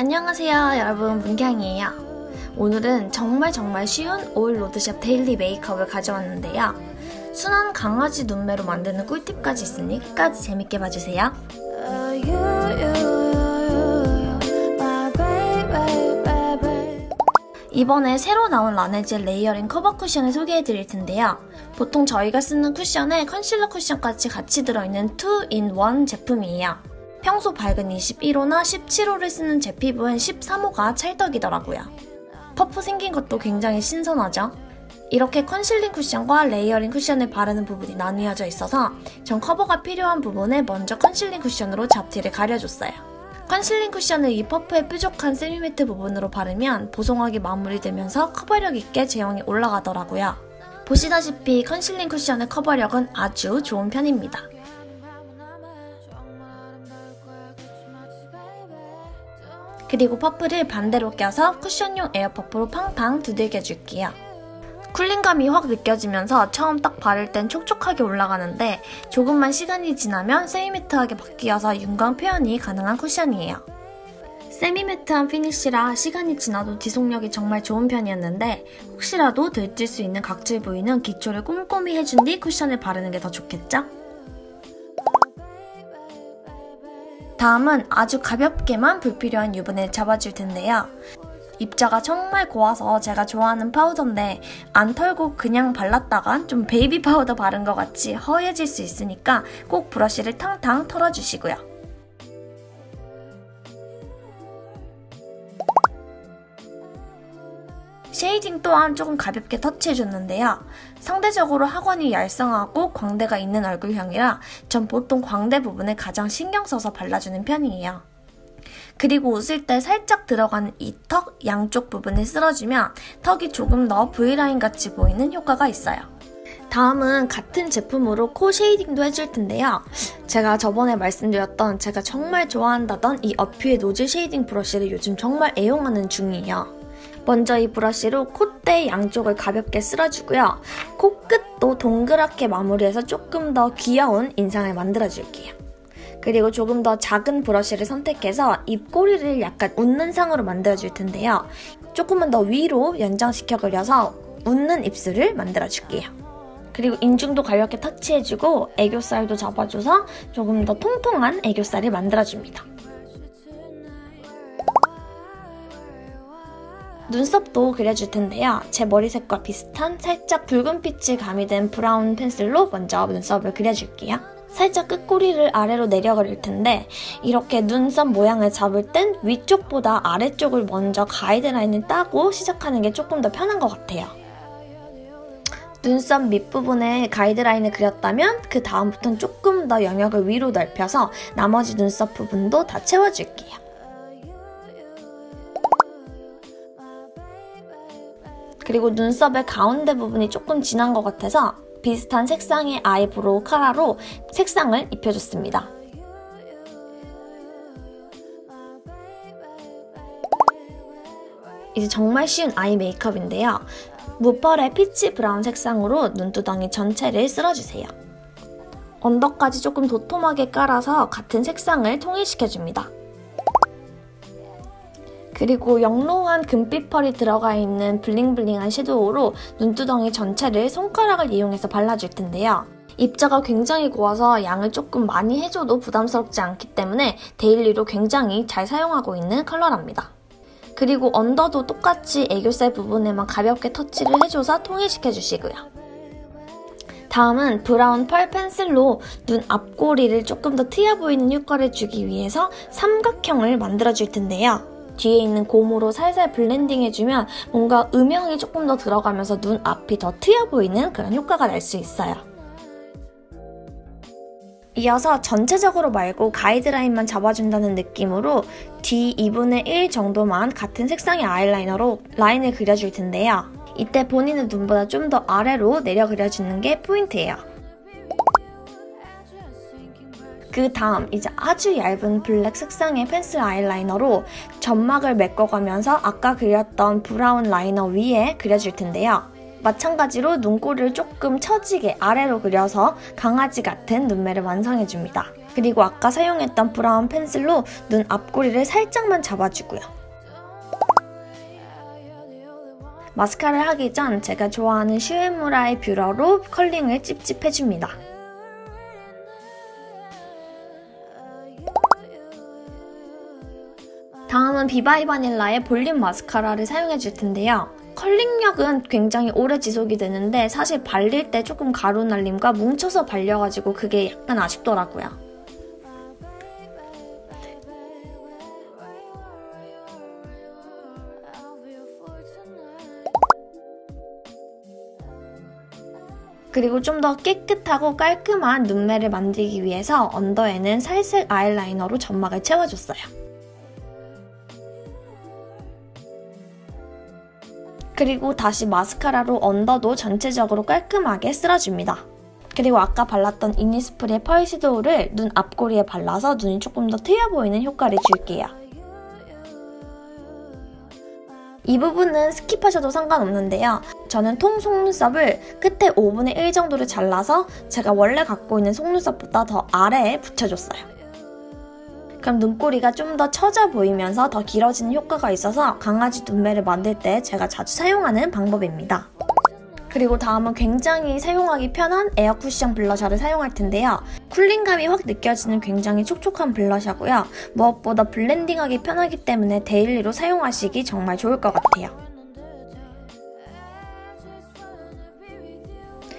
안녕하세요 여러분, 문경이에요. 오늘은 정말 쉬운 오일 로드샵 데일리 메이크업을 가져왔는데요. 순한 강아지 눈매로 만드는 꿀팁까지 있으니 끝까지 재밌게 봐주세요. 이번에 새로 나온 라네즈 레이어링 커버 쿠션을 소개해드릴 텐데요. 보통 저희가 쓰는 쿠션에 컨실러 쿠션까지 같이 들어있는 2-in-1 제품이에요. 평소 밝은 21호나 17호를 쓰는 제 피부엔 13호가 찰떡이더라고요. 퍼프 생긴 것도 굉장히 신선하죠? 이렇게 컨실링 쿠션과 레이어링 쿠션을 바르는 부분이 나뉘어져 있어서 전 커버가 필요한 부분에 먼저 컨실링 쿠션으로 잡티를 가려줬어요. 컨실링 쿠션을 이 퍼프의 뾰족한 세미매트 부분으로 바르면 보송하게 마무리되면서 커버력 있게 제형이 올라가더라고요. 보시다시피 컨실링 쿠션의 커버력은 아주 좋은 편입니다. 그리고 퍼프를 반대로 껴서 쿠션용 에어퍼프로 팡팡 두들겨줄게요. 쿨링감이 확 느껴지면서 처음 딱 바를 땐 촉촉하게 올라가는데 조금만 시간이 지나면 세미매트하게 바뀌어서 윤광 표현이 가능한 쿠션이에요. 세미매트한 피니쉬라 시간이 지나도 지속력이 정말 좋은 편이었는데 혹시라도 들뜰 수 있는 각질 부위는 기초를 꼼꼼히 해준 뒤 쿠션을 바르는 게 더 좋겠죠? 다음은 아주 가볍게만 불필요한 유분을 잡아줄 텐데요. 입자가 정말 고와서 제가 좋아하는 파우더인데 안 털고 그냥 발랐다간 좀 베이비 파우더 바른 것 같이 허해질 수 있으니까 꼭 브러쉬를 탕탕 털어주시고요. 쉐이딩 또한 조금 가볍게 터치해줬는데요. 상대적으로 하관이 얄쌍하고 광대가 있는 얼굴형이라 전 보통 광대 부분에 가장 신경 써서 발라주는 편이에요. 그리고 웃을 때 살짝 들어가는 이 턱 양쪽 부분을 쓸어주면 턱이 조금 더 V라인 같이 보이는 효과가 있어요. 다음은 같은 제품으로 코 쉐이딩도 해줄 텐데요. 제가 저번에 말씀드렸던 제가 정말 좋아한다던 이 어퓨의 노즐 쉐이딩 브러쉬를 요즘 정말 애용하는 중이에요. 먼저 이 브러쉬로 콧대 양쪽을 가볍게 쓸어주고요. 코끝도 동그랗게 마무리해서 조금 더 귀여운 인상을 만들어줄게요. 그리고 조금 더 작은 브러쉬를 선택해서 입꼬리를 약간 웃는 상으로 만들어줄 텐데요. 조금만 더 위로 연장시켜 그려서 웃는 입술을 만들어줄게요. 그리고 인중도 가볍게 터치해주고 애교살도 잡아줘서 조금 더 통통한 애교살을 만들어줍니다. 눈썹도 그려줄 텐데요. 제 머리색과 비슷한 살짝 붉은 빛이 가미된 브라운 펜슬로 먼저 눈썹을 그려줄게요. 살짝 끝꼬리를 아래로 내려 그릴 텐데 이렇게 눈썹 모양을 잡을 땐 위쪽보다 아래쪽을 먼저 가이드라인을 따고 시작하는 게 조금 더 편한 것 같아요. 눈썹 밑부분에 가이드라인을 그렸다면 그 다음부터는 조금 더 영역을 위로 넓혀서 나머지 눈썹 부분도 다 채워줄게요. 그리고 눈썹의 가운데 부분이 조금 진한 것 같아서 비슷한 색상의 아이브로우 카라로 색상을 입혀줬습니다. 이제 정말 쉬운 아이 메이크업인데요. 무펄의 피치 브라운 색상으로 눈두덩이 전체를 쓸어주세요. 언더까지 조금 도톰하게 깔아서 같은 색상을 통일시켜줍니다. 그리고 영롱한 금빛 펄이 들어가 있는 블링블링한 섀도우로 눈두덩이 전체를 손가락을 이용해서 발라줄 텐데요. 입자가 굉장히 고와서 양을 조금 많이 해줘도 부담스럽지 않기 때문에 데일리로 굉장히 잘 사용하고 있는 컬러랍니다. 그리고 언더도 똑같이 애교살 부분에만 가볍게 터치를 해줘서 통일시켜주시고요. 다음은 브라운 펄 펜슬로 눈 앞꼬리를 조금 더 트여 보이는 효과를 주기 위해서 삼각형을 만들어줄 텐데요. 뒤에 있는 고무로 살살 블렌딩해주면 뭔가 음영이 조금 더 들어가면서 눈 앞이 더 트여 보이는 그런 효과가 날 수 있어요. 이어서 전체적으로 말고 가이드라인만 잡아준다는 느낌으로 뒤 2분의 1 정도만 같은 색상의 아이라이너로 라인을 그려줄 텐데요. 이때 본인의 눈보다 좀 더 아래로 내려 그려주는 게 포인트예요. 그 다음 이제 아주 얇은 블랙 색상의 펜슬 아이라이너로 점막을 메꿔가면서 아까 그렸던 브라운 라이너 위에 그려줄 텐데요. 마찬가지로 눈꼬리를 조금 처지게 아래로 그려서 강아지 같은 눈매를 완성해줍니다. 그리고 아까 사용했던 브라운 펜슬로 눈 앞꼬리를 살짝만 잡아주고요. 마스카라를 하기 전 제가 좋아하는 슈에무라의 뷰러로 컬링을 찝찝해줍니다. 다음은 비바이 바닐라의 볼륨 마스카라를 사용해줄 텐데요. 컬링력은 굉장히 오래 지속이 되는데 사실 발릴 때 조금 가루 날림과 뭉쳐서 발려가지고 그게 약간 아쉽더라고요. 그리고 좀 더 깨끗하고 깔끔한 눈매를 만들기 위해서 언더에는 살색 아이라이너로 점막을 채워줬어요. 그리고 다시 마스카라로 언더도 전체적으로 깔끔하게 쓸어줍니다. 그리고 아까 발랐던 이니스프리의 펄 섀도우를 눈 앞꼬리에 발라서 눈이 조금 더 트여 보이는 효과를 줄게요. 이 부분은 스킵하셔도 상관없는데요. 저는 통 속눈썹을 끝에 5분의 1 정도를 잘라서 제가 원래 갖고 있는 속눈썹보다 더 아래에 붙여줬어요. 그럼 눈꼬리가 좀 더 처져 보이면서 더 길어지는 효과가 있어서 강아지 눈매를 만들 때 제가 자주 사용하는 방법입니다. 그리고 다음은 굉장히 사용하기 편한 에어쿠션 블러셔를 사용할 텐데요. 쿨링감이 확 느껴지는 굉장히 촉촉한 블러셔고요. 무엇보다 블렌딩하기 편하기 때문에 데일리로 사용하시기 정말 좋을 것 같아요.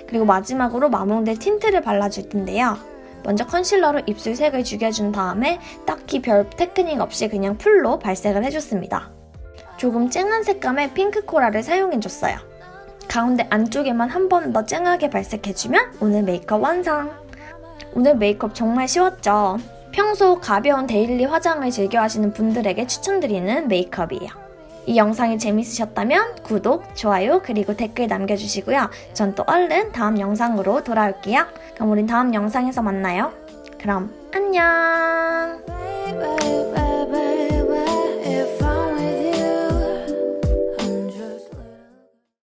그리고 마지막으로 마몽드 틴트를 발라줄 텐데요. 먼저 컨실러로 입술 색을 죽여준 다음에 딱히 별 테크닉 없이 그냥 풀로 발색을 해줬습니다. 조금 쨍한 색감의 핑크 코랄을 사용해줬어요. 가운데 안쪽에만 한 번 더 쨍하게 발색해주면 오늘 메이크업 완성! 오늘 메이크업 정말 쉬웠죠? 평소 가벼운 데일리 화장을 즐겨하시는 분들에게 추천드리는 메이크업이에요. 이 영상이 재밌으셨다면 구독, 좋아요, 그리고 댓글 남겨주시고요. 전 또 얼른 다음 영상으로 돌아올게요. 그럼 우린 다음 영상에서 만나요. 그럼 안녕!